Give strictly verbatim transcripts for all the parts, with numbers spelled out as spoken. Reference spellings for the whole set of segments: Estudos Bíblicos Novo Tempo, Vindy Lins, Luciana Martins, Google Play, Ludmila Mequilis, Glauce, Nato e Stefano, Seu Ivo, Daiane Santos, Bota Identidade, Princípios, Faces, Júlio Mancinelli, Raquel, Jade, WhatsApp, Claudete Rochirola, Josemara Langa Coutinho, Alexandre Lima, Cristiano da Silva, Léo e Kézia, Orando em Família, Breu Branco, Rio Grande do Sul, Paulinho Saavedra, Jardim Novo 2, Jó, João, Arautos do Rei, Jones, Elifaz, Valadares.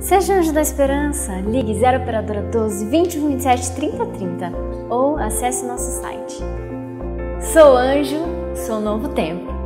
Seja Anjo da Esperança, ligue zero operadora doze, vinte e um, vinte e sete, trinta, trinta ou acesse nosso site. Sou Anjo, sou Novo Tempo.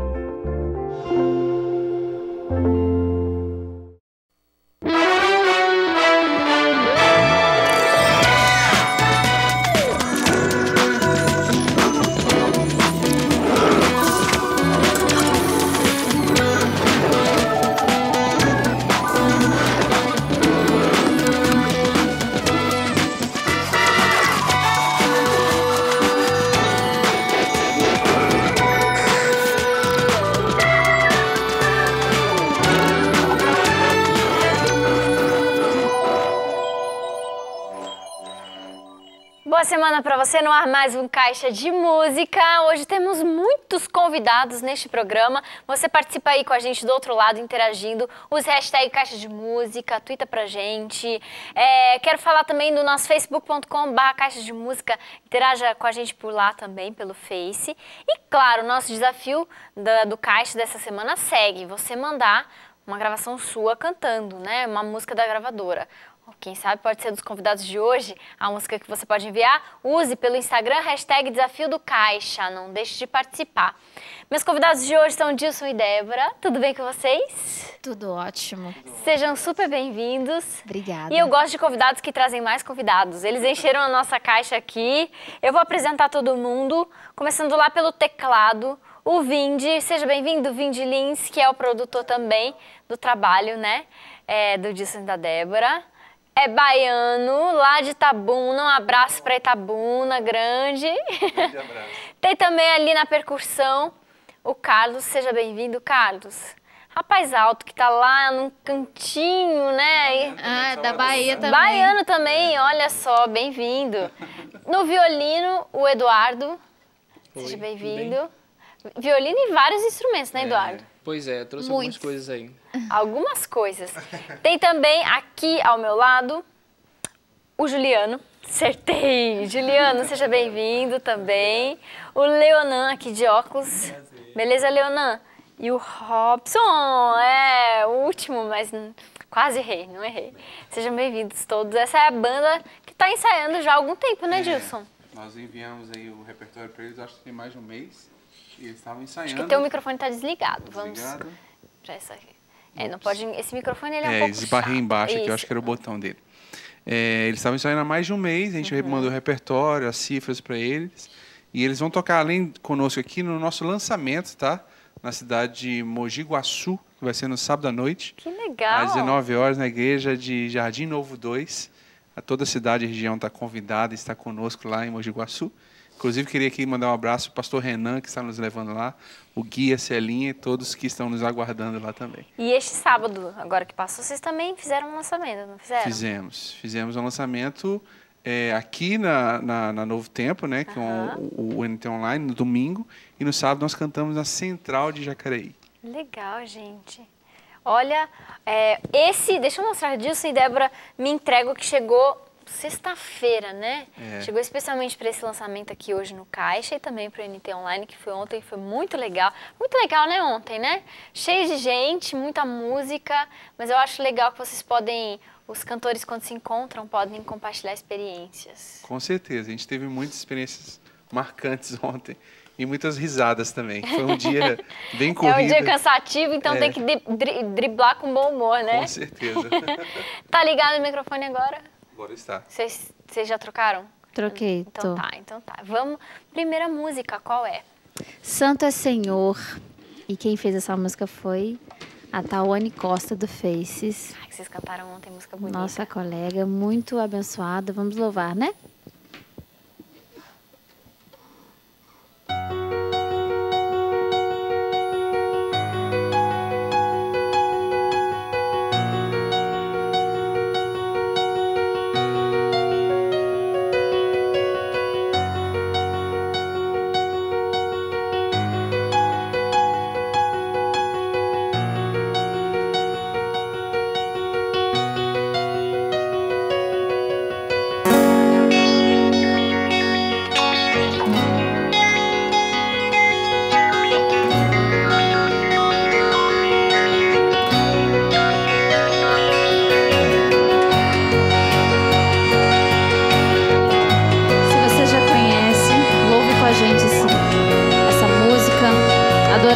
Semana para você no ar mais um Caixa de Música. Hoje temos muitos convidados neste programa. Você participa aí com a gente do outro lado, interagindo. Use hashtag Caixa de Música, tuita pra gente. É, quero falar também do nosso facebook ponto com barra Caixa de Música. Interaja com a gente por lá também, pelo Face. E claro, o nosso desafio do, do Caixa dessa semana segue. Você mandar uma gravação sua cantando, né? Uma música da gravadora. Quem sabe pode ser dos convidados de hoje a música que você pode enviar. Use pelo Instagram, hashtag Desafio do Caixa. Não deixe de participar. Meus convidados de hoje são Dilson e Débora. Tudo bem com vocês? Tudo ótimo. Sejam super bem-vindos. Obrigada. E eu gosto de convidados que trazem mais convidados. Eles encheram a nossa caixa aqui. Eu vou apresentar todo mundo, começando lá pelo teclado. O Vindy, seja bem-vindo, Vindy Lins, que é o produtor também do trabalho, né? É, do Dilson e da Débora. É baiano, lá de Itabuna, um abraço para Itabuna, grande. Grande abraço. Tem também ali na percussão o Carlos, seja bem-vindo, Carlos. Rapaz alto que tá lá num cantinho, né? Ah, é da Bahia também. Baiano também, olha só, bem-vindo. No violino, o Eduardo, seja bem-vindo. Violino e vários instrumentos, né, Eduardo? É. Pois é, trouxe Muitos. algumas coisas aí. Algumas coisas. Tem também aqui ao meu lado o Juliano. Acertei! Juliano, seja bem-vindo também. O Leonan aqui de óculos. Beleza, Leonan? E o Robson, é o último, mas quase errei, não errei. Sejam bem-vindos todos. Essa é a banda que está ensaiando já há algum tempo, né, Dilson? É. Nós enviamos aí o repertório para eles, acho que tem mais de um mês. E eles estavam ensaiando. Acho que o microfone está desligado. Vamos para essa aqui. É, não pode... Esse microfone ele é, é um pouco esbarrei embaixo aqui, eu acho que era o botão dele. É, eles estavam ensaiando há mais de um mês, a gente uhum. mandou o repertório, as cifras para eles. E eles vão tocar, além conosco aqui, no nosso lançamento, tá? Na cidade de Mogi Guaçu, que vai ser no sábado à noite. Que legal! Às dezenove horas, na igreja de Jardim Novo dois. A toda a cidade e região está convidada, está conosco lá em Mogi Guaçu. Inclusive, queria aqui mandar um abraço ao pastor Renan, que está nos levando lá, o guia, Celinha e todos que estão nos aguardando lá também. E este sábado, agora que passou, vocês também fizeram um lançamento, não fizeram? Fizemos. Fizemos um lançamento é, aqui na, na, na Novo Tempo, né, que uhum. é o, o N T Online, no domingo. E no sábado nós cantamos na Central de Jacareí. Legal, gente. Olha, é, esse... Deixa eu mostrar disso e Débora me entrega que chegou... Sexta-feira, né? É. Chegou especialmente para esse lançamento aqui hoje no Caixa e também para o N T Online, que foi ontem, foi muito legal. Muito legal, né, ontem, né? Cheio de gente, muita música, mas eu acho legal que vocês podem, os cantores, quando se encontram, podem compartilhar experiências. Com certeza, a gente teve muitas experiências marcantes ontem. E muitas risadas também. Foi um dia bem corrido. É um dia cansativo, então é. tem que dri driblar com bom humor, né? Com certeza. Tá ligado o microfone agora? Agora está. Vocês já trocaram? Troquei. Então tô. tá, então tá. Vamos. Primeira música, qual é? Santo é Senhor. E quem fez essa música foi a tal Anne Costa do Faces. Ai, que vocês cantaram ontem, música bonita. Nossa colega, muito abençoada. Vamos louvar, né?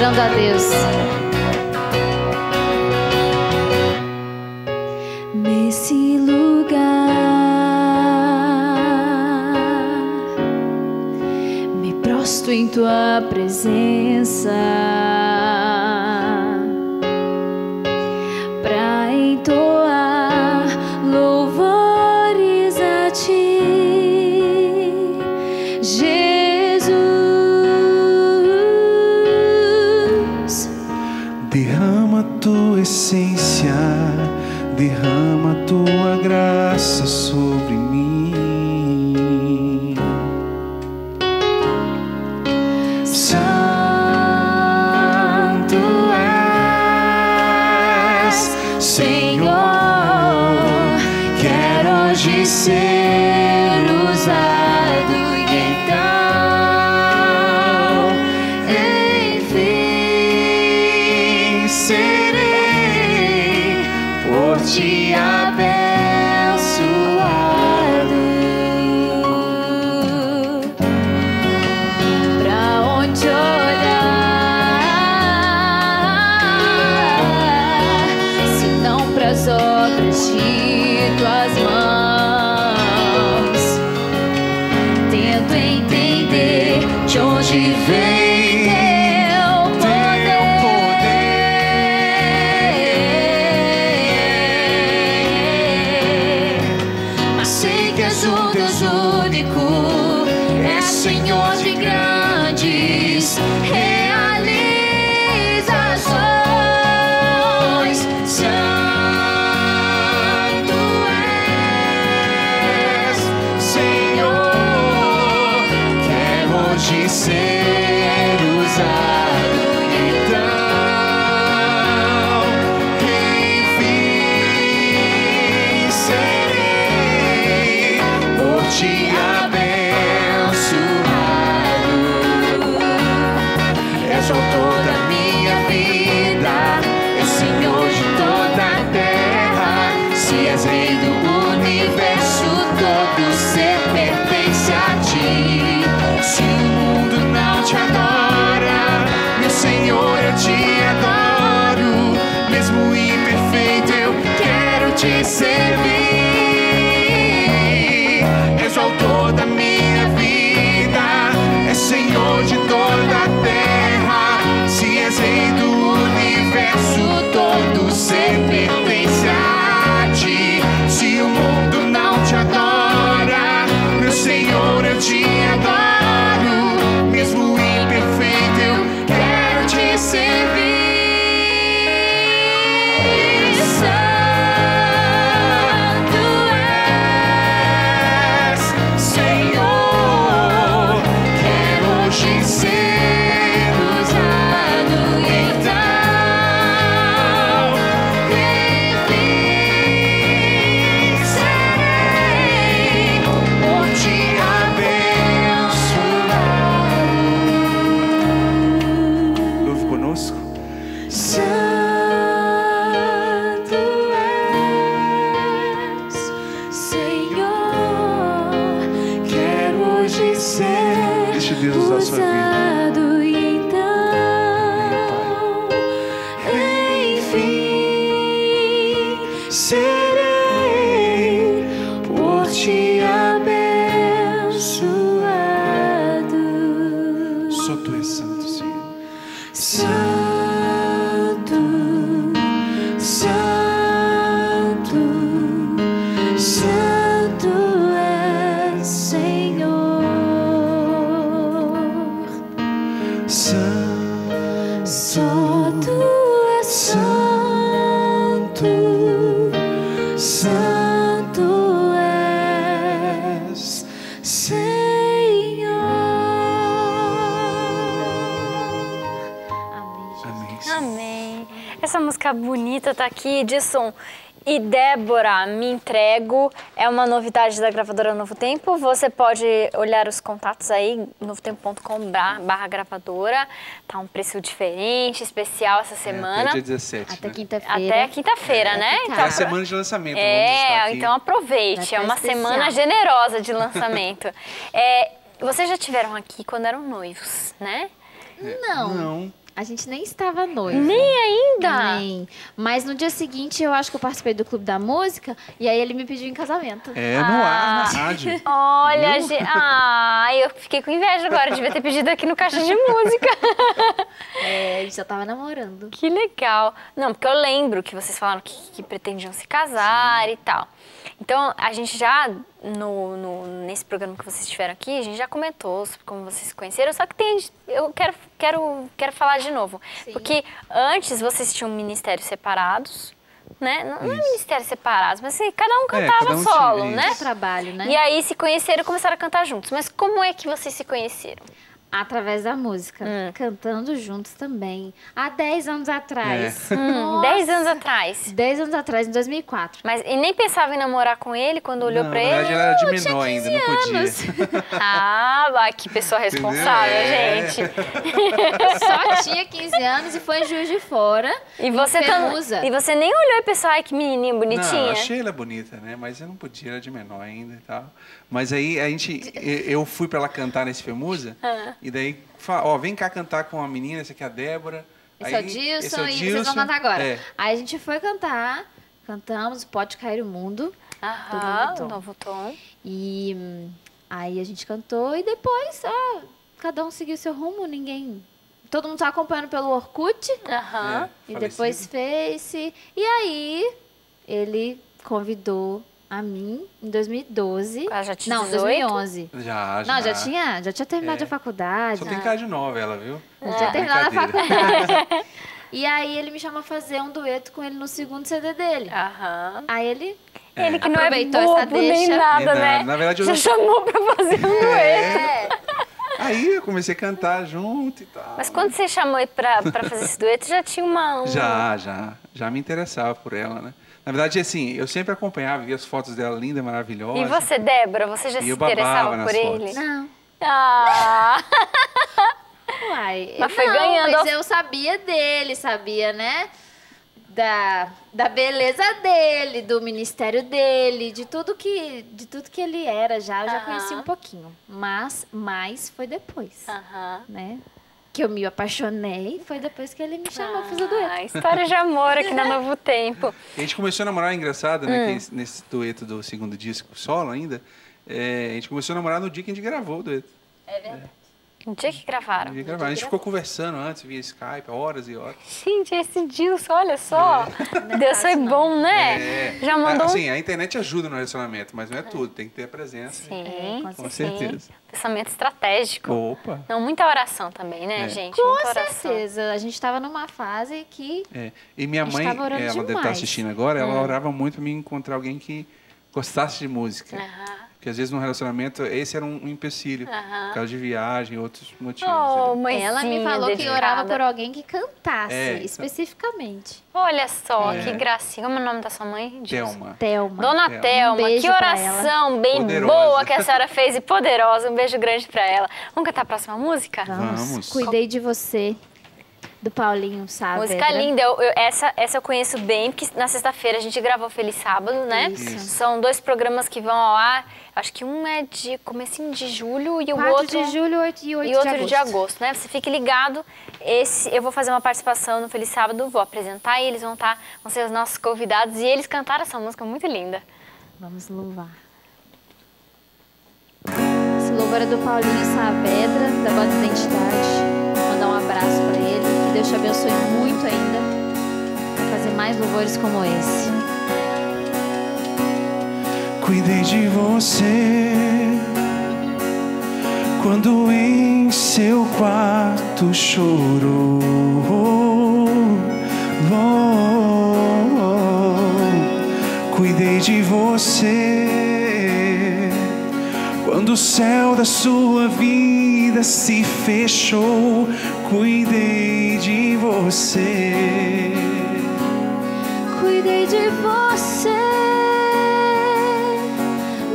adorando a Deus. Nesse lugar me prostro em tua presença pra entoar louvores a ti, Jesus. Derrama tua essência, derrama tua graça sobre mim. Santo és, Senhor, quero hoje ser usado e então, enfim, ser te abençoado. Pra onde olhar, se não pras obras de tuas mãos? Tento entender de onde vem. Te servir, és o autor da minha vida, és Senhor de toda a terra. Se és Rei do universo, todo ser pertence a ti. Se o mundo não te adora, meu Senhor, eu te adoro. Mesmo imperfeito, eu quero te servir. Bonita, tá aqui, Edson e Débora, me entrego, é uma novidade da gravadora Novo Tempo. Você pode olhar os contatos aí, novo tempo ponto com barra gravadora, tá um preço diferente, especial essa semana. É, até dia dezessete, até né? quinta-feira. Até quinta-feira, é, né? Então, é a semana de lançamento. É, então aproveite, é uma especial. Semana generosa de lançamento. É, vocês já tiveram aqui quando eram noivos, né? Não. Não. A gente nem estava noiva. Nem ainda? Nem. Mas no dia seguinte, eu acho que eu participei do Clube da Música, e aí ele me pediu em casamento. É, no ah. ar, na rádio. Olha, gente... Ah, eu fiquei com inveja agora, devia ter pedido aqui no Caixa de Música. É, a gente já tava namorando. Que legal. Não, porque eu lembro que vocês falaram que, que pretendiam se casar. Sim. E tal. Então, a gente já, no, no, nesse programa que vocês tiveram aqui, a gente já comentou sobre como vocês se conheceram, só que tem, eu quero, quero, quero falar de novo. Sim. Porque antes vocês tinham ministérios separados, né? Não, não é ministérios separados, mas assim, cada um cantava é, cada um solo, tinha, né? Trabalho, né? E aí se conheceram e começaram a cantar juntos. Mas como é que vocês se conheceram? Através da música, hum. cantando juntos também. Há dez anos atrás. É. Hum, dez anos atrás? dez anos atrás, em dois mil e quatro. Mas e nem pensava em namorar com ele quando olhou não, pra ele? Na verdade, ela era de menor ainda, não podia. Ah, que pessoa responsável, é. gente. Só tinha quinze anos e foi em Juiz de Fora. E você Femusa. Tá... E você nem olhou e pensou, ai, que menininha bonitinha. Não, eu achei ela bonita, né? Mas eu não podia, era de menor ainda e tal. Mas aí, a gente, eu fui pra ela cantar nesse Femusa, ah. e daí, ó, vem cá cantar com uma menina, essa aqui é a Débora. Esse aí, é o Dilson, esse é o Dilson, e vocês vão cantar agora. É. Aí a gente foi cantar, cantamos Pode Cair o Mundo, ah, do Novo Tom. E aí a gente cantou, e depois, ó, cada um seguiu seu rumo, ninguém... Todo mundo tá acompanhando pelo Orkut, ah, é, e falecido. Depois Face. E aí, ele convidou... A mim, em dois mil e doze. Ah, já tinha não, dois mil e onze. Já, já. Não, já tinha, já tinha terminado é. a faculdade. Só tem cara de nova ela, viu? Já tinha terminado a faculdade. E aí ele me chamou a fazer um dueto com ele no segundo C D dele. Aham. Aí ele... É. Ele que não aproveitou é bobo, essa deixa. Nem nada, nem né? Na verdade, eu... Já chamou pra fazer um dueto. É. Aí eu comecei a cantar junto e tal. Mas quando você chamou ele pra, pra fazer esse dueto, já tinha uma... uma... Já, já. Já me interessava por ela, né? Na verdade, assim, eu sempre acompanhava, via as fotos dela linda, maravilhosa. E você, Débora, você já se interessava por ele? Fotos. Não. Ah! Uai, mas foi não, ganhando. Mas eu sabia dele, sabia, né? Da, da beleza dele, do ministério dele, de tudo que, de tudo que ele era já, eu já uh-huh. conhecia um pouquinho. Mas, mais foi depois, uh-huh. né? Que eu me apaixonei, foi depois que ele me chamou, ah, fiz o dueto. História de amor aqui na Novo Tempo. A gente começou a namorar, engraçado, né? Hum. Que nesse dueto do segundo disco, solo ainda, é, a gente começou a namorar no dia que a gente gravou o dueto. É verdade. No é. dia que gravaram. No dia que gravaram. A gente ficou conversando antes, via Skype, horas e horas. Gente, esse Dilson, olha só. É. Deus foi bom, né? É. Já mandou... Assim, a internet ajuda no relacionamento, mas não é tudo. Tem que ter a presença. Sim, é, com, com certeza. Sim. Pensamento estratégico. Opa. Não, muita oração também, né, é. gente? Com muita certeza. Oração. A gente estava numa fase que... É. E minha mãe, ela demais. deve estar assistindo agora, ela hum. orava muito para mim encontrar alguém que gostasse de música. Aham. Porque às vezes no relacionamento, esse era um empecilho. Uhum. Por causa de viagem, outros motivos. Oh, mãe, ela me falou dedicada. que orava por alguém que cantasse, é, especificamente. Olha só, é. que gracinha. Como é o nome da sua mãe? Thelma. Thelma. Dona Thelma, Thelma. Um que oração bem poderosa. boa que a senhora fez e poderosa. Um beijo grande pra ela. Vamos cantar a próxima música? Vamos. Vamos. Cuidei de Você, do Paulinho Saavedra. Música linda. Eu, eu, essa, essa eu conheço bem, porque na sexta-feira a gente gravou Feliz Sábado, né? Isso. São dois programas que vão ao ar. Acho que um é de comecinho de julho e o outro... quatro de julho e oito de agosto. E outro de agosto, né? Você fique ligado. Esse, eu vou fazer uma participação no Feliz Sábado, vou apresentar e eles vão, tá, vão ser os nossos convidados. E eles cantaram essa música muito linda. Vamos louvar. Esse louvor é do Paulinho Saavedra, da Bota Identidade. Vou mandar um abraço pra ele. Deus te abençoe muito ainda para fazer mais louvores como esse. Cuidei de você quando em seu quarto chorou. Oh, oh, oh. Cuidei de você quando o céu da sua vida se fechou. Cuidei de você, cuidei de você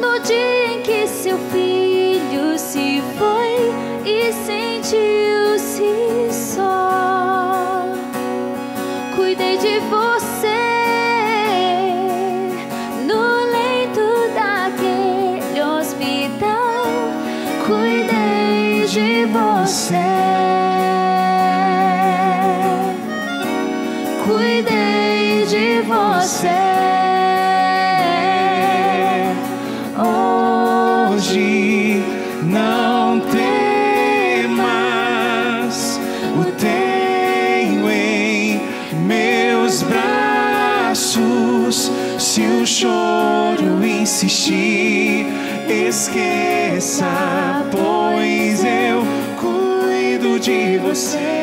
no dia em que seu filho se foi e sentiu-se só. Cuidei de você no leito daquele hospital. Cuidei de você. cuidei de você. Hoje não temas, o tenho em meus braços. Se o choro insistir, esqueça, pois eu cuido de você.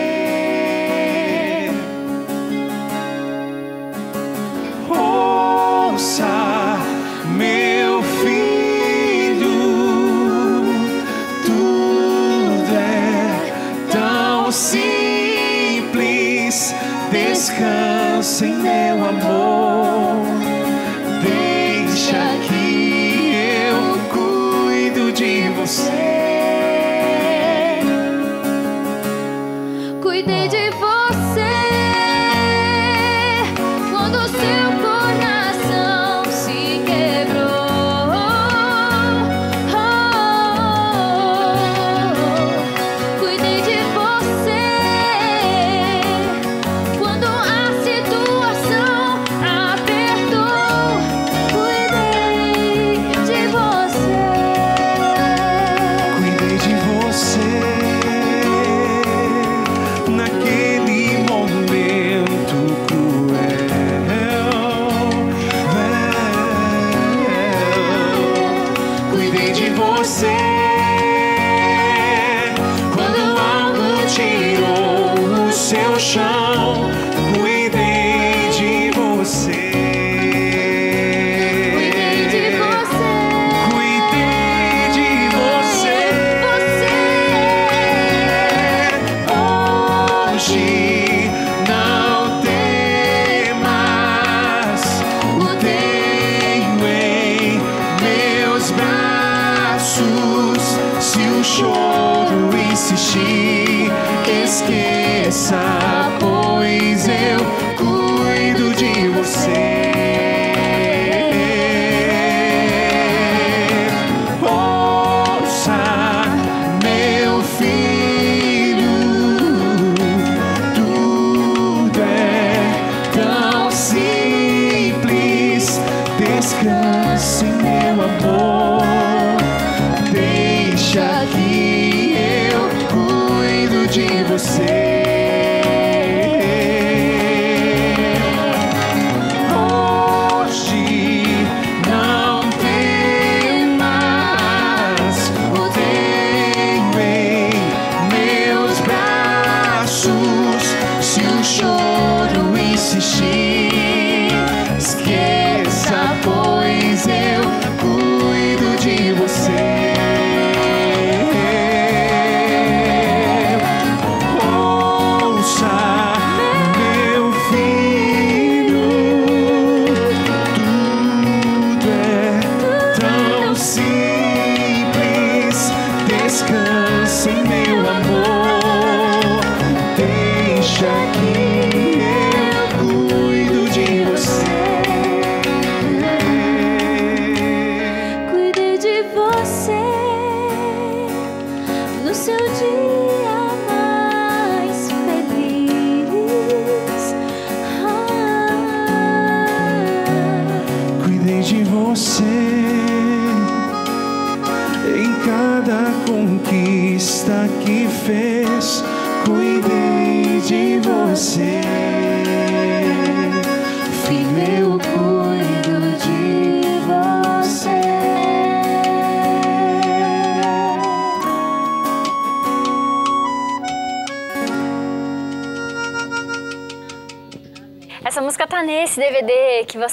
A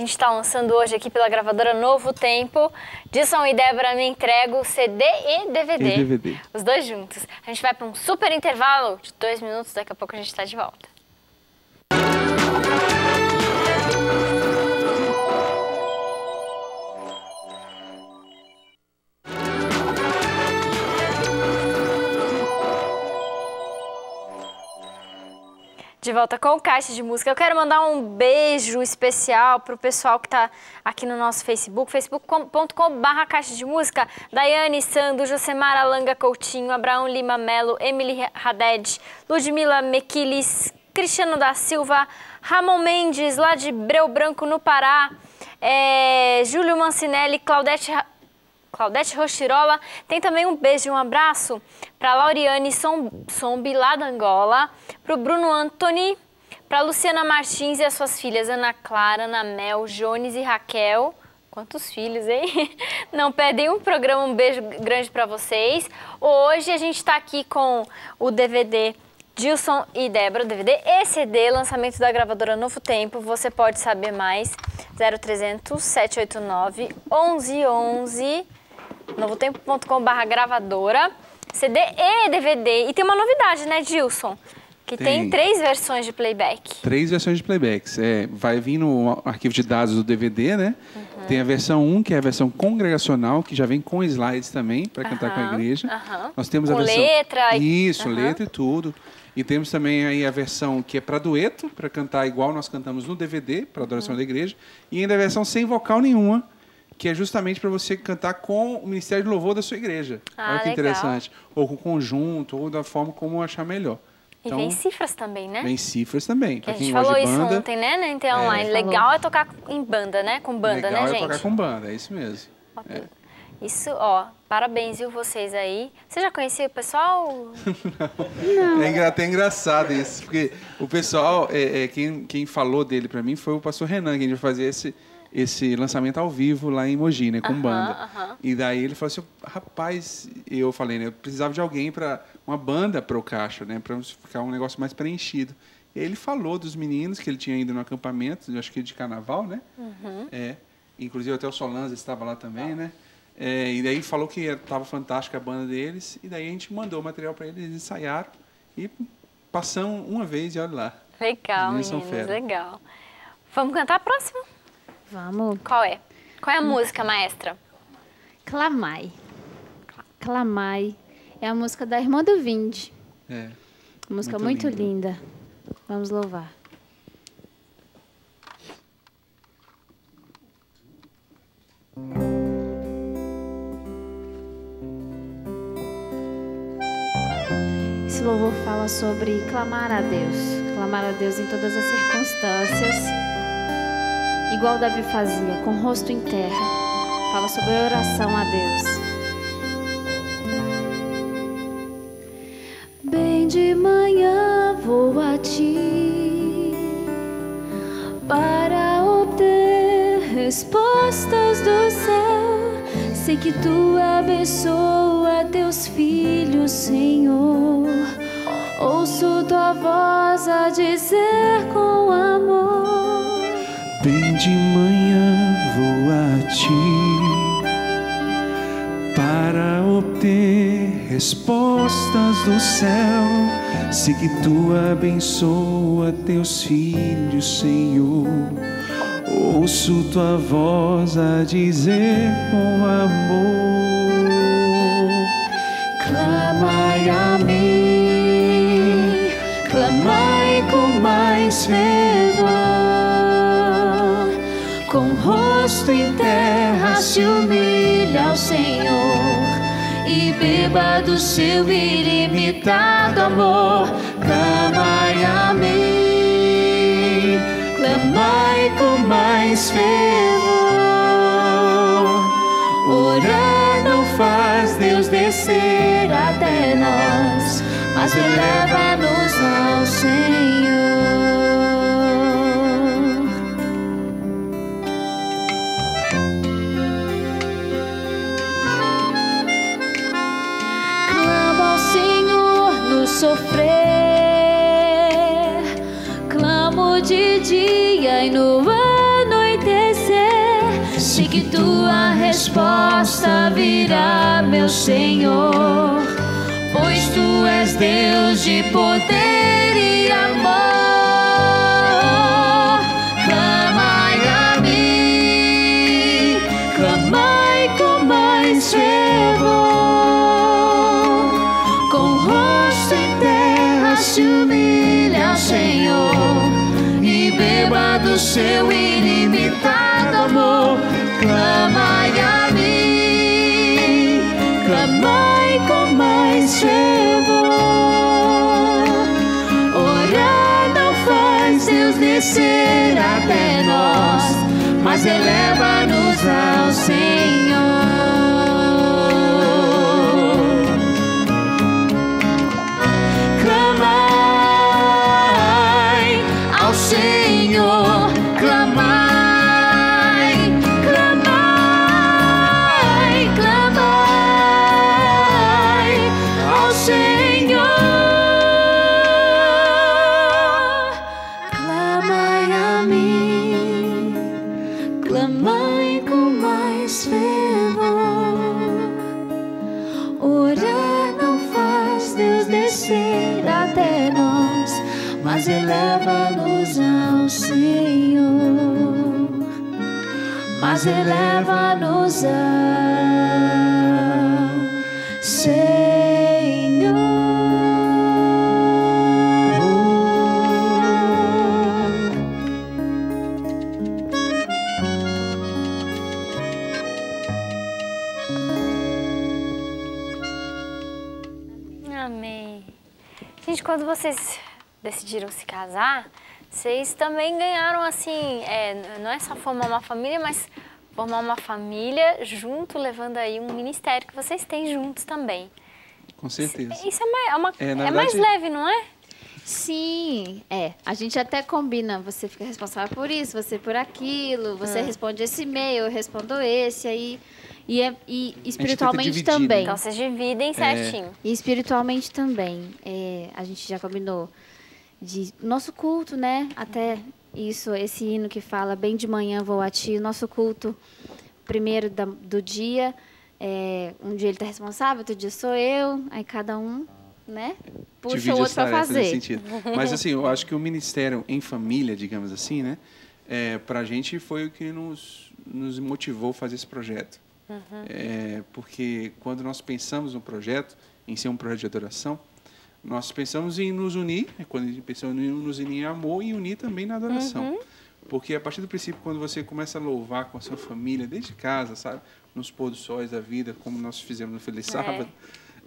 gente está lançando hoje aqui pela gravadora Novo Tempo. De Som e Débora Me Entrego, C D e D V D. E D V D. Os dois juntos. A gente vai para um super intervalo de dois minutos, daqui a pouco a gente está de volta. De volta com o Caixa de Música. Eu quero mandar um beijo especial pro pessoal que tá aqui no nosso Facebook, facebook ponto com barra Caixa de Música, Daiane Santos, Josemara Langa Coutinho, Abraão Lima Melo, Emily Haddad, Ludmila Mequilis, Cristiano da Silva, Ramon Mendes, lá de Breu Branco, no Pará, é, Júlio Mancinelli, Claudete, Claudete Rochirola. Tem também um beijo e um abraço para Lauriane Sombi, lá da Angola, para o Bruno Antoni, para Luciana Martins e as suas filhas Ana Clara, Ana Mel, Jones e Raquel. Quantos filhos, hein? Não perdem um programa, um beijo grande para vocês. Hoje a gente está aqui com o D V D Dilson e Débora, D V D e C D, lançamento da gravadora Novo Tempo. Você pode saber mais, zero trezentos, sete oito nove, onze onze, novotempo ponto com barra gravadora, C D e D V D. E tem uma novidade, né, Dilson? Que tem. tem três versões de playback. Três versões de playbacks. É, vai vir no arquivo de dados do D V D, né? Uhum. Tem a versão um, que é a versão congregacional, que já vem com slides também, para uhum. cantar com a igreja. Uhum. Nós temos a com versão... letra. Isso, uhum. letra e tudo. E temos também aí a versão que é para dueto, para cantar igual nós cantamos no D V D, para adoração uhum. da igreja. E ainda a versão sem vocal nenhuma, que é justamente para você cantar com o Ministério de Louvor da sua igreja. Ah, olha que legal. Interessante. Ou com o conjunto, ou da forma como achar melhor. Então, e vem cifras também, né? Vem cifras também. Pra a gente falou isso banda, ontem, né? Na Inter Online. É, legal é tocar em banda, né? Com banda, legal né, é gente? Legal é tocar com banda, é isso mesmo. É. Isso, ó. Parabéns, viu, vocês aí. Você já conhecia o pessoal? Não. Não. É até engraçado isso, porque o pessoal, é, é, quem, quem falou dele pra mim foi o pastor Renan, que a gente vai fazer esse... esse lançamento ao vivo lá em Mogi, né, com uhum, banda. Uhum. E daí ele falou assim, rapaz, eu falei, né, eu precisava de alguém para uma banda pro Caixa, né, para ficar um negócio mais preenchido. E ele falou dos meninos que ele tinha ido no acampamento, acho que de carnaval, né? Uhum. É, inclusive até o Solange estava lá também, ah. né? É, e daí ele falou que estava fantástica a banda deles, e daí a gente mandou o material para eles, eles ensaiaram e passam uma vez e olha lá. Legal, meninos, legal. Vamos cantar a próxima? Vamos. Qual é? Qual é a música, maestra? Clamai. Clamai. É a música da irmã do Vindy. É. Uma música muito, muito linda. linda. Vamos louvar. Esse louvor fala sobre clamar a Deus. Clamar a Deus em todas as circunstâncias. Igual Davi fazia, com o rosto em terra. Fala sobre a oração a Deus. Bem de manhã vou a ti para obter respostas do céu. Sei que tu abençoa teus filhos, Senhor. Ouço tua voz a dizer com amor. Bem de manhã vou a ti para obter respostas do céu. Sei que tu abençoa teus filhos, Senhor. Ouço tua voz a dizer com amor. Clamai a mim, clamai com mais fervor. Com rosto em terra se humilha ao Senhor e beba do seu ilimitado amor. Clamai a mim, clamai com mais fervor. Orar não faz Deus descer até nós, mas eleva-nos ao Senhor. Sofrer, clamo de dia e no anoitecer. Sei que tua resposta virá, meu Senhor, pois tu és Deus de poder e amor. Clamai a mim, clamai com mais fervor, com rosto se humilha ao Senhor e beba do seu ilimitado amor. Clamai a mim, clamai com mais fervor. Orar não descer até nós, mas eleva-nos ao Senhor. Clamai ao Senhor, clamai. Mas eleva-nos ao Senhor, mas eleva-nos ao Senhor. Amém. Gente, quando vocês decidiram se casar, vocês também ganharam, assim, é, não é só formar uma família, mas formar uma família junto, levando aí um ministério que vocês têm juntos também. Com certeza. Isso, isso é, mais, é, uma, é, é verdade, mais leve, não é? Sim, é. A gente até combina, você fica responsável por isso, você por aquilo, você hum. responde esse e-mail, eu respondo esse, aí... E, é, e espiritualmente dividir, também. Né? Então vocês dividem certinho. É. E espiritualmente também. É, a gente já combinou de nosso culto, né? Até isso, esse hino que fala bem de manhã vou a ti, nosso culto primeiro da, do dia, é, um dia ele está responsável, outro dia sou eu, aí cada um, né? Puxa divide o outro para fazer. Nesse sentido. Mas assim, eu acho que o ministério em família, digamos assim, né? É, para a gente foi o que nos, nos motivou a fazer esse projeto. Uhum. É, porque quando nós pensamos no projeto, em ser um projeto de adoração, nós pensamos em nos unir, quando a gente pensa em nos unir em amor e unir também na adoração. Uhum. Porque a partir do princípio, quando você começa a louvar com a sua família, desde casa, sabe, nos pôr dos sóis da vida, como nós fizemos no Feliz Sábado,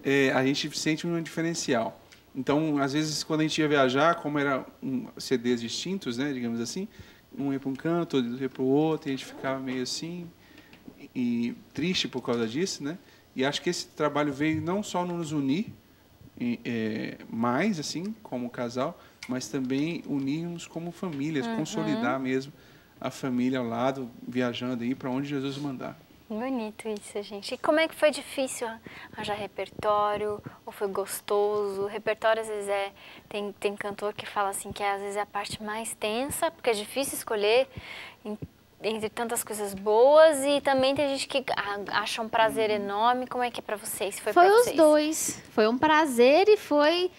é. É, a gente sente um diferencial. Então, às vezes, quando a gente ia viajar, como eram um, C Ds distintos, né, digamos assim, um ia para um canto, outro ia para o outro, e a gente ficava meio assim... e triste por causa disso, né? E acho que esse trabalho veio não só nos unir e, é, mais, assim, como casal, mas também unirmos como família, uhum. consolidar mesmo a família ao lado, viajando aí para onde Jesus mandar. Bonito isso, gente. E como é que foi difícil arranjar repertório? Ou foi gostoso? O repertório, às vezes, é... Tem, tem cantor que fala assim que, às vezes, é a parte mais tensa, porque é difícil escolher... Em... entre tantas coisas boas, e também tem gente que acha um prazer enorme. Como é que é para vocês? Foi, foi pra vocês? Os dois. Foi um prazer e foi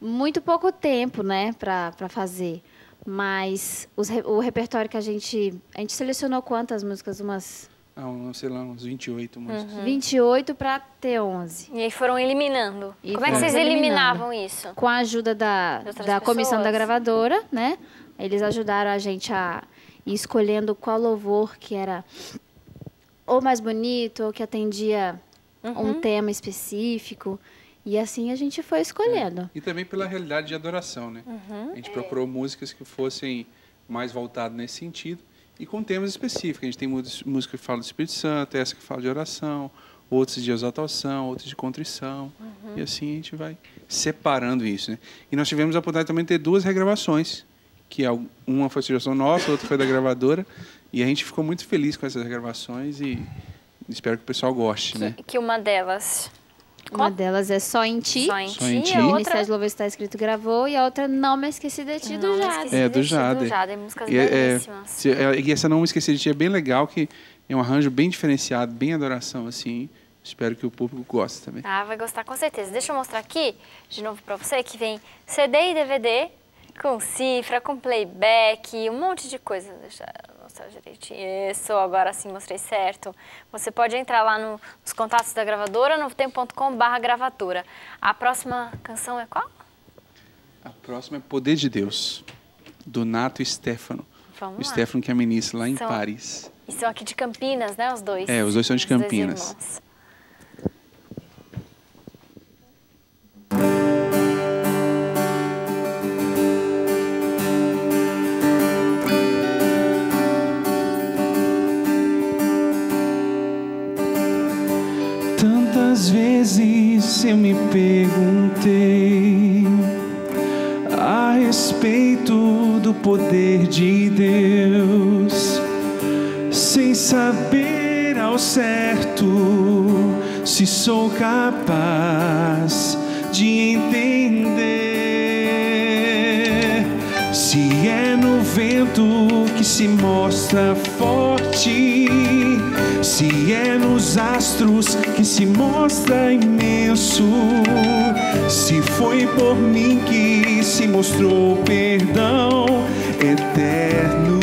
muito pouco tempo, né, para fazer. Mas os, o repertório que a gente... A gente selecionou quantas músicas? Umas... Ah, um, sei lá, uns vinte e oito músicas. Uhum. vinte e oito para ter onze. E aí foram eliminando. E como é que vocês eliminavam isso? Com a ajuda da, da comissão da gravadora, né? Eles ajudaram a gente a... E escolhendo qual louvor que era ou mais bonito, ou que atendia uhum. um tema específico. E assim a gente foi escolhendo. É. E também pela realidade de adoração, né? Uhum. A gente procurou músicas que fossem mais voltadas nesse sentido e com temas específicos. A gente tem música que fala do Espírito Santo, essa que fala de oração, outros de exaltação, outros de contrição. Uhum. E assim a gente vai separando isso, né? E nós tivemos a oportunidade também de ter duas regravações, que uma foi sugestão nossa, outra foi da gravadora, e a gente ficou muito feliz com essas gravações e espero que o pessoal goste, que, né? Que uma delas... Uma Qual? delas é Só em Ti, Só em Só ti, em ti. A outra... Ministério de Louvor está escrito gravou, e a outra Não Me Esqueci de Ti, do Jade. É, do Jade. Jade, músicas e, belíssimas. É, e essa Não Me Esqueci de Ti é bem legal, que é um arranjo bem diferenciado, bem adoração, assim... Espero que o público goste também. Ah, vai gostar com certeza. Deixa eu mostrar aqui, de novo para você, que vem C D e D V D... Com cifra, com playback, um monte de coisa. Deixa eu mostrar direitinho. Isso, agora sim mostrei certo. Você pode entrar lá no, nos contatos da gravadora, novotempo ponto com barra gravadora. A próxima canção é qual? A próxima é Poder de Deus, do Nato e Stefano. Vamos o lá. Stefano que é ministro lá em são, Paris. E são aqui de Campinas, né, os dois? É, os dois são de os Campinas. Música poder de Deus, sem saber ao certo se sou capaz de entender. Se é no vento que se mostra forte, se é nos astros que se mostra imenso, se foi por mim que se mostrou perdão eterno.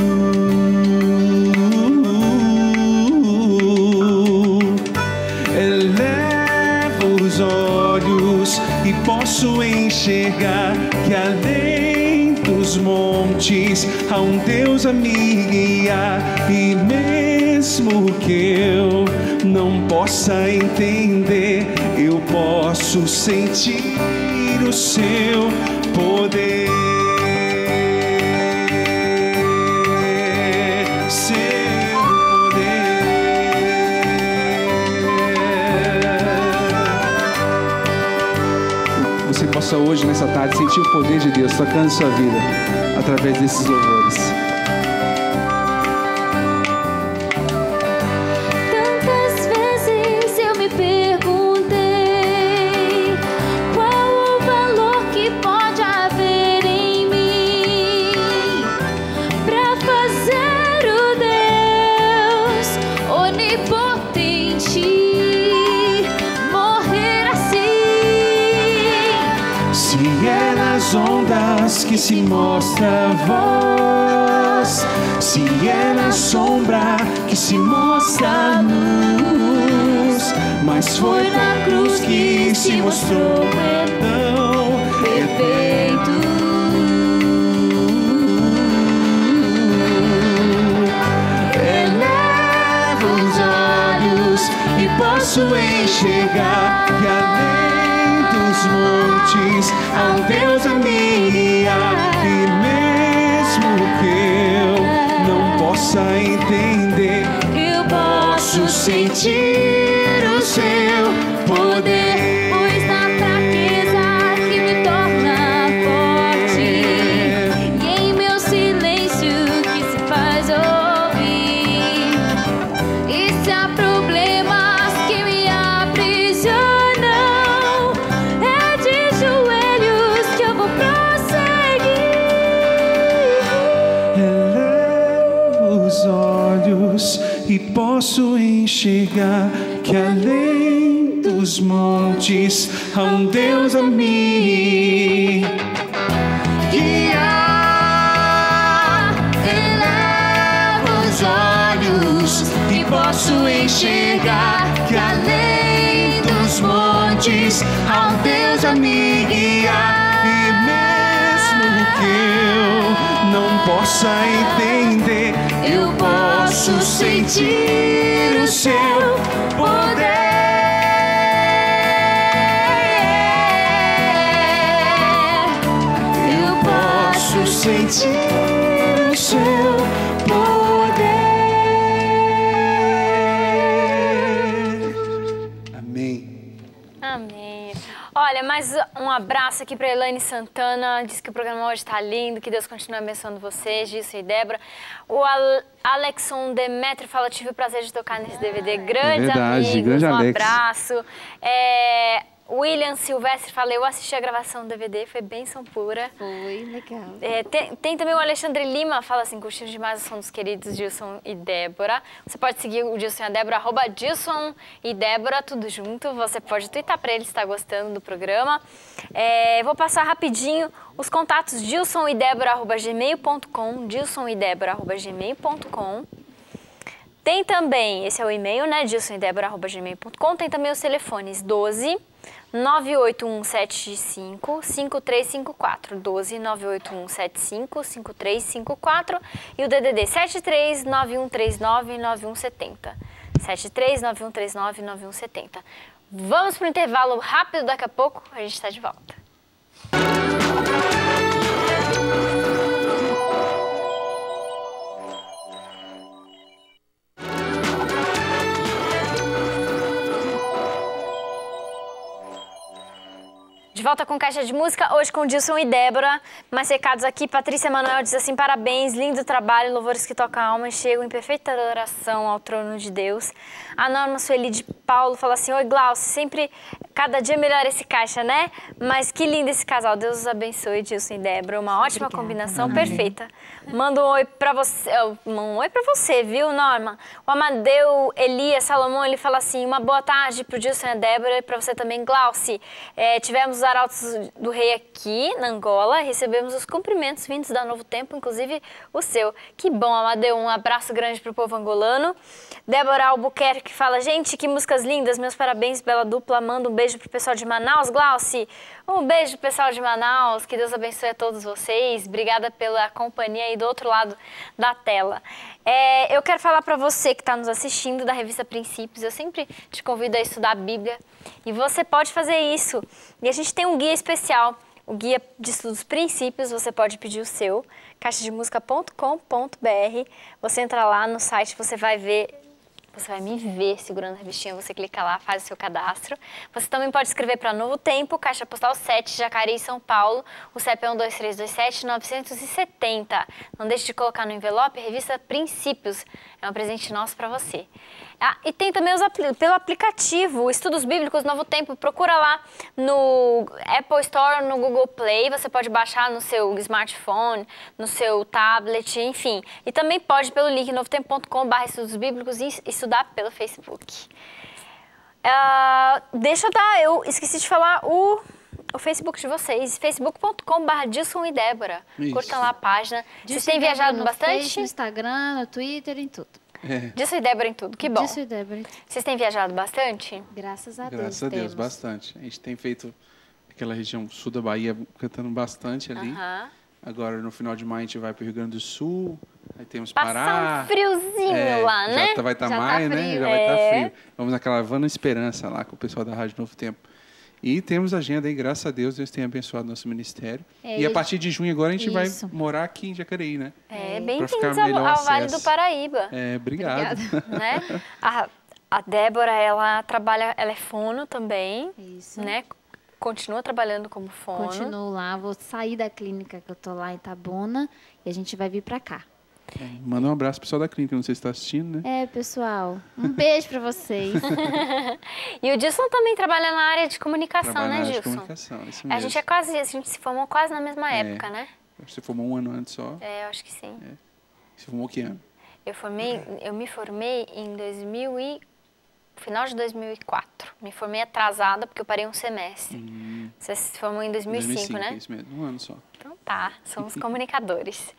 Elevo os olhos e posso enxergar que além dos montes há um Deus a me guiar, e mesmo que eu não possa entender, eu posso sentir o seu poder. Seu poder. Você possa hoje, nessa tarde, sentir o poder de Deus tocando sua vida através desses louvores. Que se mostra a voz, se é na sombra que se mostra a luz, mas foi na cruz que se mostrou perdão perfeito. Elevo os olhos e posso enxergar que a lei dos montes há um Deus a me guiar, e mesmo que eu não possa entender, eu posso sentir o seu poder, pois na fraqueza que me torna forte, e em meu silêncio que se faz ouvir, e se há problemas que me aprisionam, e posso enxergar que além dos montes há um Deus a mim guiar. Elevo os olhos e posso enxergar que além dos montes há um Deus a me guiar, e mesmo que eu não possa entender, eu posso sentir o seu poder. Eu posso sentir o seu poder. Amém. Amém. Olha, mais um abraço aqui para Elaine Santana. Diz que o programa hoje está lindo, que Deus continue abençoando vocês, Gilson e Débora. O Al Alexson Demetrio fala: tive o prazer de tocar nesse D V D. Grandes é verdade, amigos, grande um Alex. Abraço. É, William Silvestre fala: eu assisti a gravação do D V D, foi bênção pura. Foi, legal. É, tem, tem também o Alexandre Lima, fala assim: curtindo demais o som dos queridos Gilson e Débora. Você pode seguir o Gilson e a Débora, arroba Gilson e Débora, tudo junto. Você pode twittar para ele se está gostando do programa. É, vou passar rapidinho os contatos: Gilson e Débora, arroba gmail ponto com, Gilson e Débora, arroba gmail ponto com. Tem também, esse é o e-mail, né? Gilson e Débora, arroba gmail ponto com. Tem também os telefones: doze nove oito um sete cinco cinco três cinco quatro, doze nove oito um sete cinco cinco três cinco quatro, e o D D D sete três nove um três nove nove um sete zero, sete três nove um três nove nove um sete zero. Vamos para o intervalo rápido, daqui a pouco a gente está de volta. De volta com Caixa de Música, hoje com Dilson e Débora. Mais recados aqui, Patrícia Manuel diz assim: parabéns, lindo trabalho, louvores que tocam a alma e chegam em perfeita adoração ao trono de Deus. A Norma Sueli de Paulo fala assim: oi Glauce, sempre, cada dia melhor esse Caixa, né? Mas que lindo esse casal, Deus os abençoe, Dilson e Débora, uma ótima Obrigada, combinação, Norma. Perfeita. Manda um oi pra você, um oi pra você, viu Norma? O Amadeu Elias Salomão, ele fala assim: uma boa tarde pro Dilson e a Débora e pra você também, Glauce. É, tivemos os arautos do rei aqui na Angola, recebemos os cumprimentos vindos da Novo Tempo, inclusive o seu. Que bom, Amadeu, um abraço grande pro povo angolano. Débora Albuquerque fala: gente, que músicas lindas, meus parabéns pela dupla, manda um beijo pro pessoal de Manaus, Glauce. Um beijo pro pessoal de Manaus, que Deus abençoe a todos vocês, obrigada pela companhia aí do outro lado da tela. É, eu quero falar para você que está nos assistindo da revista Princípios, eu sempre te convido a estudar a Bíblia e você pode fazer isso. E a gente tem um guia especial, o Guia de Estudos Princípios, você pode pedir o seu, caixa de música ponto com ponto br, você entra lá no site, você vai ver... Você vai me ver segurando a revistinha, você clica lá, faz o seu cadastro. Você também pode escrever para Novo Tempo, Caixa Postal sete, Jacareí, São Paulo. O C E P é um dois três dois sete nove sete zero. Não deixe de colocar no envelope a revista Princípios. É um presente nosso para você. Ah, e tem também os apl pelo aplicativo Estudos Bíblicos Novo Tempo. Procura lá no Apple Store, no Google Play. Você pode baixar no seu smartphone, no seu tablet, enfim. E também pode pelo link novo tempo ponto com barra estudos bíblicos e estudar pelo Facebook. Uh, deixa eu dar... Eu esqueci de falar o... O Facebook de vocês, facebook ponto com barra Dilson e Débora. Curtam lá a página. Vocês têm viajado bastante? Facebook, no Instagram, no Twitter, em tudo. É. Dilson e Débora em tudo, que bom. Dilson e Débora em tudo. Vocês têm viajado bastante? Graças a Deus. Graças a Deus, bastante. A gente tem feito aquela região sul da Bahia, cantando bastante ali. Uh-huh. Agora, no final de maio, a gente vai para o Rio Grande do Sul. Aí temos Passar Pará. um friozinho é, lá, né? Já tá, vai estar tá maio, tá né? Já é. vai estar tá frio. Vamos na Caravana Esperança lá com o pessoal da Rádio Novo Tempo. E temos agenda aí, graças a Deus, Deus tem abençoado nosso ministério. É, e a partir de junho agora a gente isso. vai morar aqui em Jacareí, né? É, bem-vindos ao, ao Vale do Paraíba. É, obrigado. Né? A, a Débora, ela trabalha, ela é fono também, isso. né? Continua trabalhando como fono. Continuo lá, vou sair da clínica que eu tô lá em Itabuna e a gente vai vir para cá. É, manda um abraço pro pessoal da clínica, não sei se está assistindo, né? É, pessoal, um beijo para vocês. E o Dilson também trabalha na área de comunicação, trabalha né, na área Dilson? De comunicação, isso mesmo. A gente é quase, a gente se formou quase na mesma é. época, né? Você formou um ano antes só? É, eu acho que sim. É. Você formou que ano? Eu formei, eu me formei em dois mil e final de dois mil e quatro. Me formei atrasada porque eu parei um semestre. Hum. Você se formou em dois mil e cinco, né? É isso mesmo, um ano só. Então tá, somos comunicadores.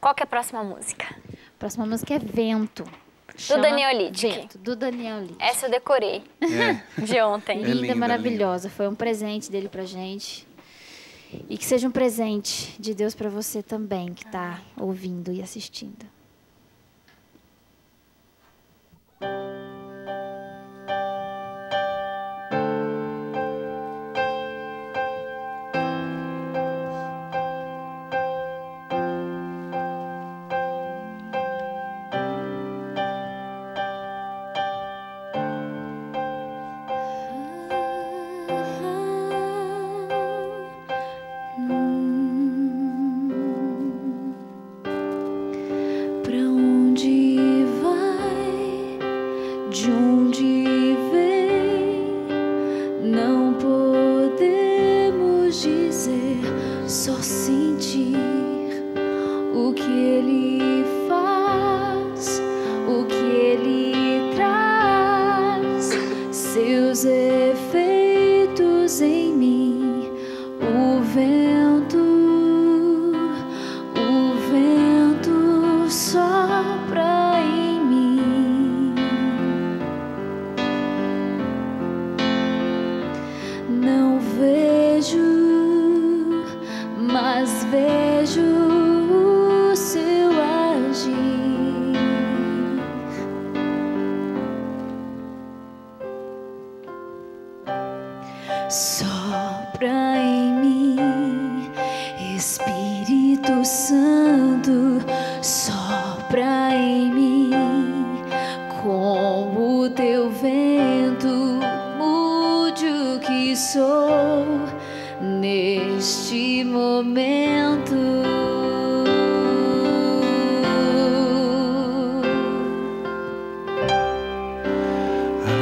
Qual que é a próxima música? A próxima música é Vento. Chama do Daniel Littke. Vento, do Daniel Littke. Essa eu decorei é. de ontem. É linda, linda, maravilhosa. Linda. Foi um presente dele pra gente. E que seja um presente de Deus pra você também, que tá ouvindo e assistindo.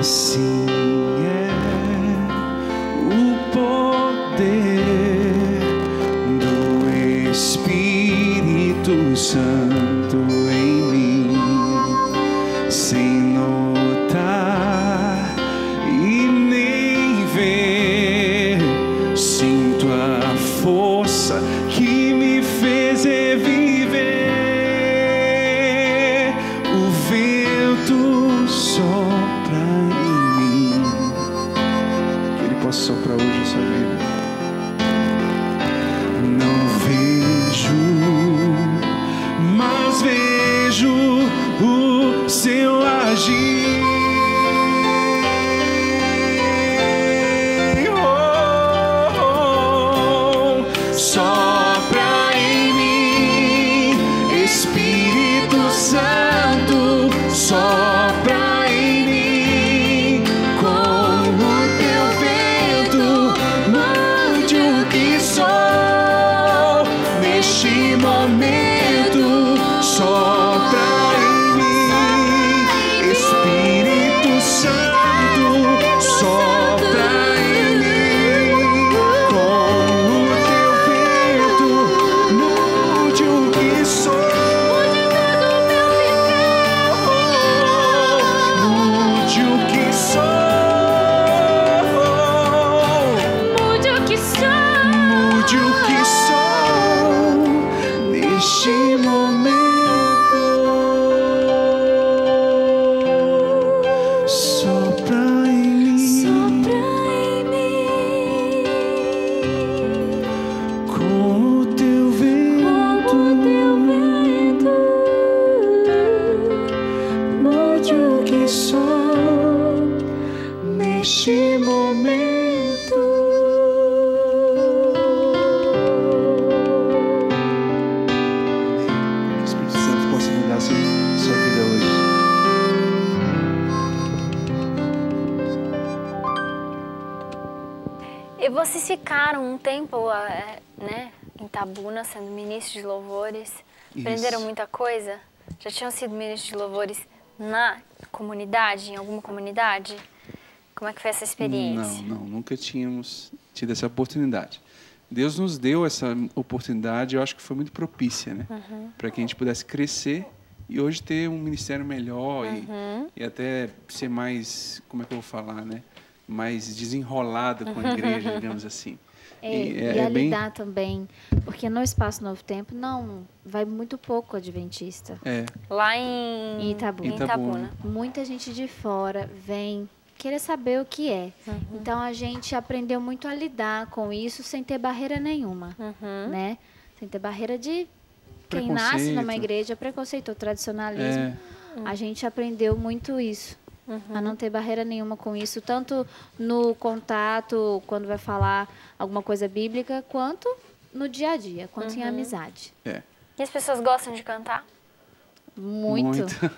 assim é o poder do Espírito Santo em mim, sem notar e nem ver, sinto a força que me fez reviver. O vento só posso soprar hoje essa vida. Não vejo, mas vejo o seu agir. Oh, oh, oh. Sopra em mim, Espírito Santo, sopra. Vocês ficaram um tempo, né, em Itabuna, sendo ministros de louvores. Isso. Aprenderam muita coisa? Já tinham sido ministros de louvores na comunidade, em alguma comunidade? Como é que foi essa experiência? Não, não, nunca tínhamos tido essa oportunidade. Deus nos deu essa oportunidade, eu acho que foi muito propícia, né? Uhum. Para que a gente pudesse crescer e hoje ter um ministério melhor, uhum. e, e até ser mais, como é que eu vou falar, né? mais desenrolada com a igreja, digamos assim. E, e, é, e é lidar bem... também, porque no Espaço Novo Tempo, não, vai muito pouco adventista. É. Lá em Itabuna. Itabuna. Muita gente de fora vem querer saber o que é. Uhum. Então, a gente aprendeu muito a lidar com isso sem ter barreira nenhuma, uhum. né? Sem ter barreira de quem nasce numa igreja, preconceito, tradicionalismo. É. A gente aprendeu muito isso. Uhum. A não ter barreira nenhuma com isso, tanto no contato, quando vai falar alguma coisa bíblica, quanto no dia a dia, quanto uhum. em amizade. É. E as pessoas gostam de cantar? Muito. Muito.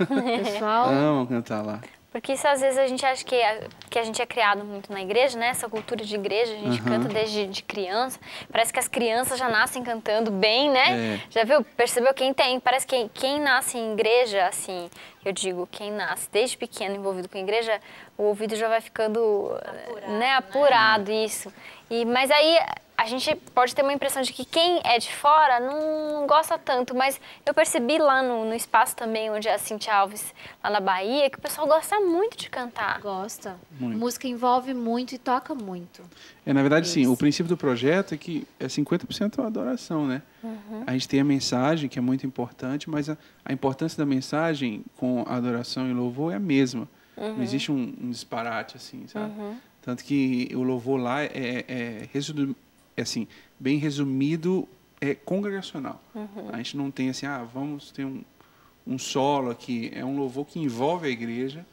Pessoal... amam cantar lá. Porque isso, às vezes, a gente acha que a, que a gente é criado muito na igreja, né? Essa cultura de igreja, a gente uhum. canta desde de criança. Parece que as crianças já nascem cantando bem, né? É. Já viu? Percebeu? Quem tem? Parece que quem nasce em igreja, assim, eu digo, quem nasce desde pequeno envolvido com a igreja, o ouvido já vai ficando apurado, né? apurado né? isso. E, mas aí... a gente pode ter uma impressão de que quem é de fora não gosta tanto, mas eu percebi lá no, no espaço também, onde a Cintia Alves, lá na Bahia, que o pessoal gosta muito de cantar. Gosta. Muito. Música envolve muito e toca muito. É, na verdade, sim. O princípio do projeto é que é cinquenta por cento adoração, né? Uhum. A gente tem a mensagem, que é muito importante, mas a, a importância da mensagem com adoração e louvor é a mesma. Uhum. Não existe um, um disparate, assim, sabe? Uhum. Tanto que o louvor lá é, é resumido. É assim, bem resumido, é congregacional. Uhum. A gente não tem assim, ah, vamos ter um, um solo aqui. É um louvor que envolve a igreja.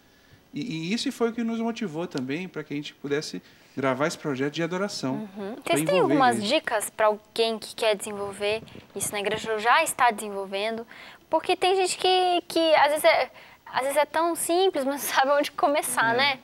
E, e isso foi o que nos motivou também, para que a gente pudesse gravar esse projeto de adoração. Uhum. Vocês têm algumas dicas para alguém que quer desenvolver isso na igreja, ou já está desenvolvendo? Porque tem gente que, que às vezes, é, às vezes é tão simples, mas sabe onde começar, é. né?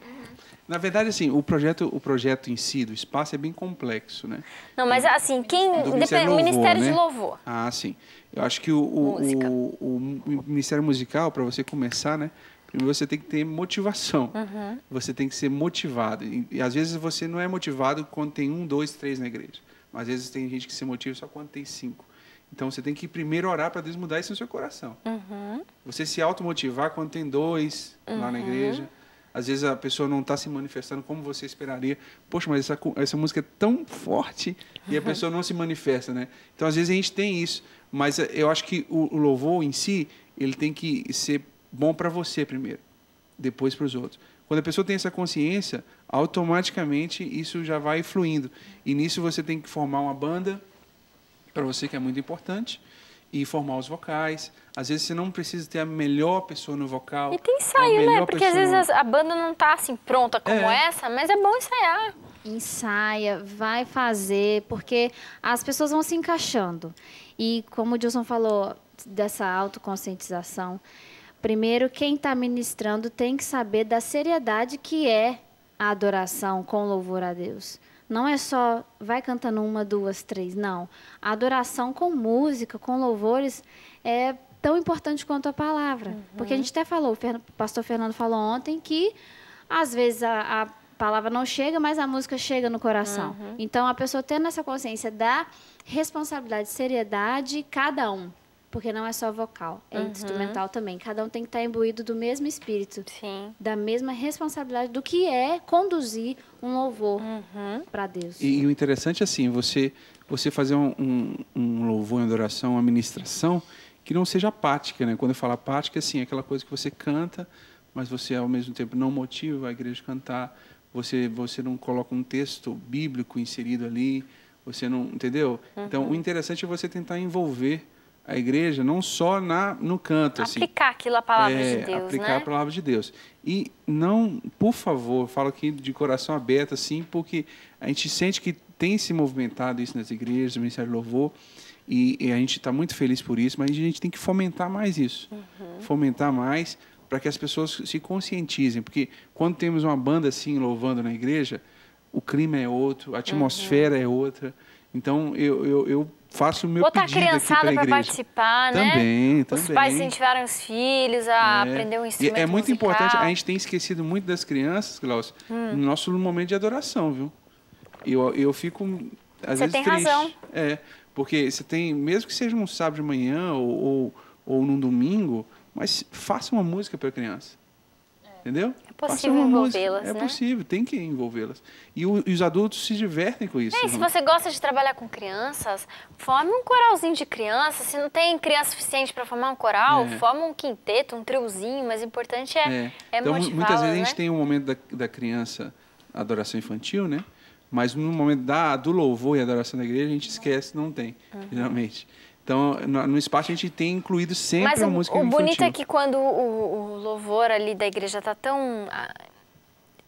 Na verdade, assim, o projeto, o projeto em si, do espaço, é bem complexo, né? Não, mas assim, quem... Do Ministério, Ministério de Louvor. Né? Ah, sim. Eu acho que o, o, o, o Ministério Musical, para você começar, né? E você tem que ter motivação. Uhum. Você tem que ser motivado. E, e às vezes você não é motivado quando tem um, dois, três na igreja. Mas às vezes tem gente que se motiva só quando tem cinco. Então, você tem que primeiro orar para Deus mudar isso no seu coração. Uhum. Você se automotivar quando tem dois uhum. lá na igreja. Às vezes a pessoa não está se manifestando como você esperaria. Poxa, mas essa, essa música é tão forte e a pessoa não se manifesta, né? Então, às vezes a gente tem isso. Mas eu acho que o, o louvor em si, ele tem que ser bom para você primeiro, depois para os outros. Quando a pessoa tem essa consciência, automaticamente isso já vai fluindo. E nisso você tem que formar uma banda... para você, que é muito importante, e formar os vocais. Às vezes você não precisa ter a melhor pessoa no vocal. E tem ensaio, né? Porque às vezes no... a banda não tá assim pronta como é. essa, mas é bom ensaiar. Ensaia, vai fazer, porque as pessoas vão se encaixando. E como o Dilson falou dessa autoconscientização, primeiro quem está ministrando tem que saber da seriedade que é a adoração com louvor a Deus. Não é só, vai cantando uma, duas, três, não. A adoração com música, com louvores, é tão importante quanto a palavra. Uhum. Porque a gente até falou, o pastor Fernando falou ontem, que às vezes a, a palavra não chega, mas a música chega no coração. Uhum. Então, a pessoa tendo essa consciência da responsabilidade, seriedade, cada um. Porque não é só vocal, é uhum. instrumental também. Cada um tem que estar imbuído do mesmo espírito. Sim. Da mesma responsabilidade do que é conduzir um louvor uhum. para Deus. E, e o interessante é assim, você, você fazer um, um, um louvor, uma adoração, uma ministração que não seja apática, né? Quando eu falo apática, assim, é aquela coisa que você canta, mas você ao mesmo tempo não motiva a igreja a cantar, você, você não coloca um texto bíblico inserido ali, você não... Entendeu? Uhum. Então, o interessante é você tentar envolver a igreja, não só na, no canto. Aplicar assim, aquilo a palavra é, de Deus, aplicar, né? a palavra de Deus. E não, por favor, falo aqui de coração aberto, assim, porque a gente sente que tem se movimentado isso nas igrejas, no Ministério do Louvor, e, e a gente está muito feliz por isso, mas a gente tem que fomentar mais isso. Uhum. Fomentar mais para que as pessoas se conscientizem, porque quando temos uma banda assim, louvando na igreja, o clima é outro, a atmosfera uhum. é outra. Então, eu... eu, eu faço o meu Botar pedido a criançada para participar, né? Também, também. Os pais incentivaram os filhos a é. aprender um instrumento musical. É muito musical. importante. A gente tem esquecido muito das crianças, Glauce, hum. no nosso momento de adoração, viu? Eu, eu fico, às você vezes, tem triste. razão. É, porque você tem, mesmo que seja um sábado de manhã ou, ou, ou num domingo, mas faça uma música para a criança. Entendeu? É possível envolvê-las, né? É possível, tem que envolvê-las. E, e os adultos se divertem com isso. É, se você gosta de trabalhar com crianças, forme um coralzinho de crianças. Se não tem criança suficiente para formar um coral, é. forma um quinteto, um triozinho, mas o importante é, é. é então, motivá-las, muitas vezes, né? A gente tem um momento da, da criança, adoração infantil, né? Mas no momento da, do louvor e adoração da igreja, a gente esquece, não tem, uhum. geralmente. Então, no espaço a gente tem incluído sempre Mas a música infantil. Mas o bonito é que quando o, o louvor ali da igreja está tão...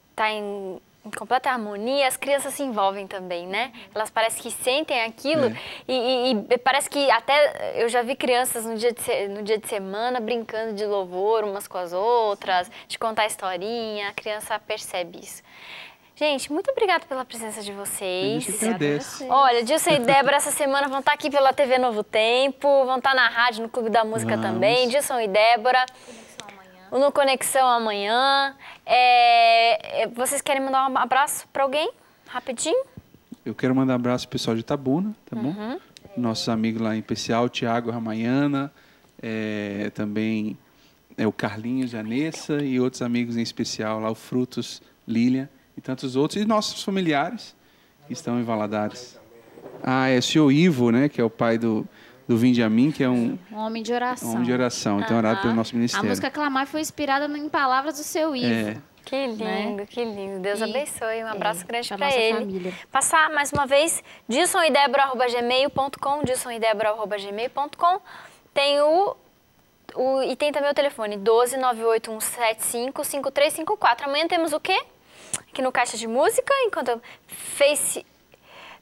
está em, em completa harmonia, as crianças se envolvem também, né? Elas parecem que sentem aquilo é. e, e, e parece que até... Eu já vi crianças no dia, de, no dia de semana brincando de louvor umas com as outras, de contar historinha, a criança percebe isso. Gente, muito obrigada pela presença de vocês. Eu agradeço. Olha, Dilson e Débora, essa semana vão estar aqui pela T V Novo Tempo, vão estar na rádio, no Clube da Música Vamos. também. Dilson e Débora. Conexão amanhã. No Conexão amanhã. É, vocês querem mandar um abraço para alguém? Rapidinho? Eu quero mandar um abraço pro pessoal de Itabuna, tá bom? Uhum. Nossos amigos lá em especial, Tiago Ramaiana, é, também é, o Carlinhos, a Nessa e outros amigos em especial lá, o Frutos, Lilian. E tantos outros, e nossos familiares que estão em Valadares. Ah, é o Seu Ivo, né, que é o pai do, do Vindiamin, que é um... Um homem de oração. Um homem de oração, então orado pelo nosso ministério. A música Clamar foi inspirada em palavras do Seu Ivo. É. Que lindo, né? que lindo. Deus e, abençoe. Um abraço é, grande para ele. Família. Passar mais uma vez, dilson e débora arroba gmail ponto com, dilson e débora arroba gmail ponto com. Tem o... o e tem também o telefone, um dois nove oito um sete cinco cinco três cinco quatro. Amanhã temos o quê? Aqui no Caixa de Música, enquanto eu face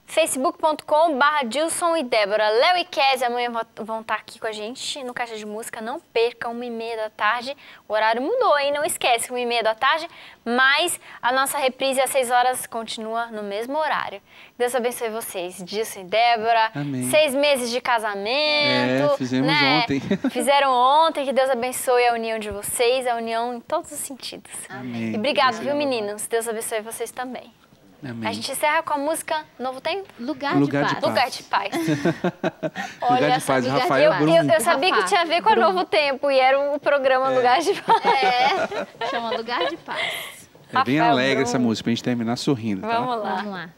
facebook ponto com barra Dilson e Débora. Léo e Kézia amanhã vão estar aqui com a gente no Caixa de Música. Não perca, uma e meia da tarde. O horário mudou, hein? Não esquece, uma e meia da tarde. Mas a nossa reprise às seis horas continua no mesmo horário. Deus abençoe vocês, Dilson e Débora. Amém. Seis meses de casamento. É, fizemos né? ontem. Fizeram ontem. Que Deus abençoe a união de vocês, a união em todos os sentidos. Amém. E obrigado, viu, meninos? Deus abençoe vocês também. Amém. A gente encerra com a música Novo Tempo? Lugar, Lugar de, paz. de Paz. Lugar de Paz. Olha, Lugar de Paz, Rafael Bruno. Eu, eu sabia Rafa, que tinha a ver com a Novo Tempo e era o um programa é. Lugar de Paz. É, chama Lugar de Paz. É Rafael bem alegre Bruno. Essa música, pra gente terminar sorrindo. Tá? Vamos lá. Vamos lá.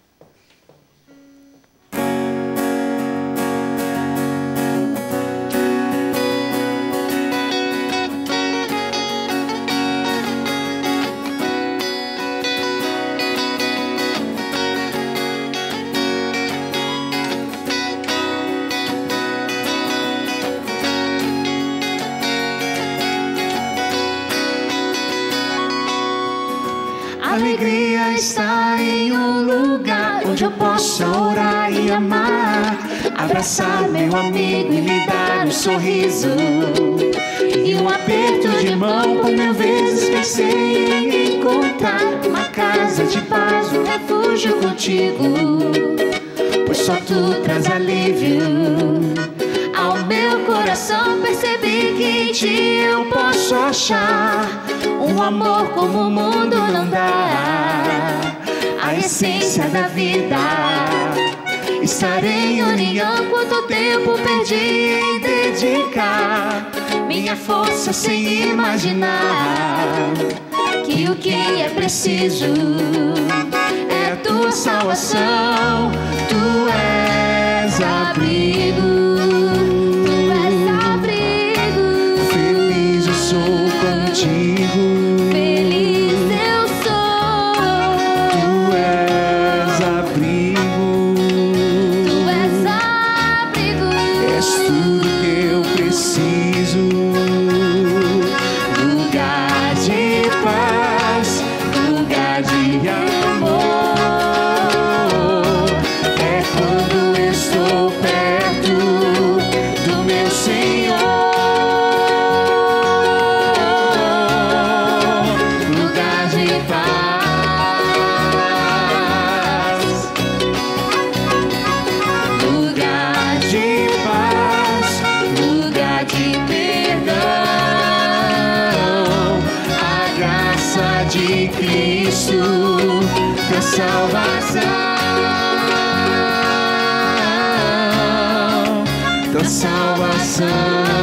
Está em um lugar onde eu posso orar e amar, abraçar meu amigo e me dar um sorriso e um aperto de mão. Por mil vezes pensei em encontrar uma casa de paz, um refúgio contigo, pois só tu traz alívio ao meu coração. Percebi que em ti eu posso achar um amor como o mundo não dá, a essência da vida. Estarei em união. Quanto tempo perdi em dedicar minha força sem imaginar que o que é preciso é a tua salvação. Tu és abrigo. Feliz eu sou. Tu és abrigo. Tu és abrigo. És tudo que eu preciso. Lugar de paz, lugar de amor. É quando estou perto do meu Senhor. Da salvação, da salvação.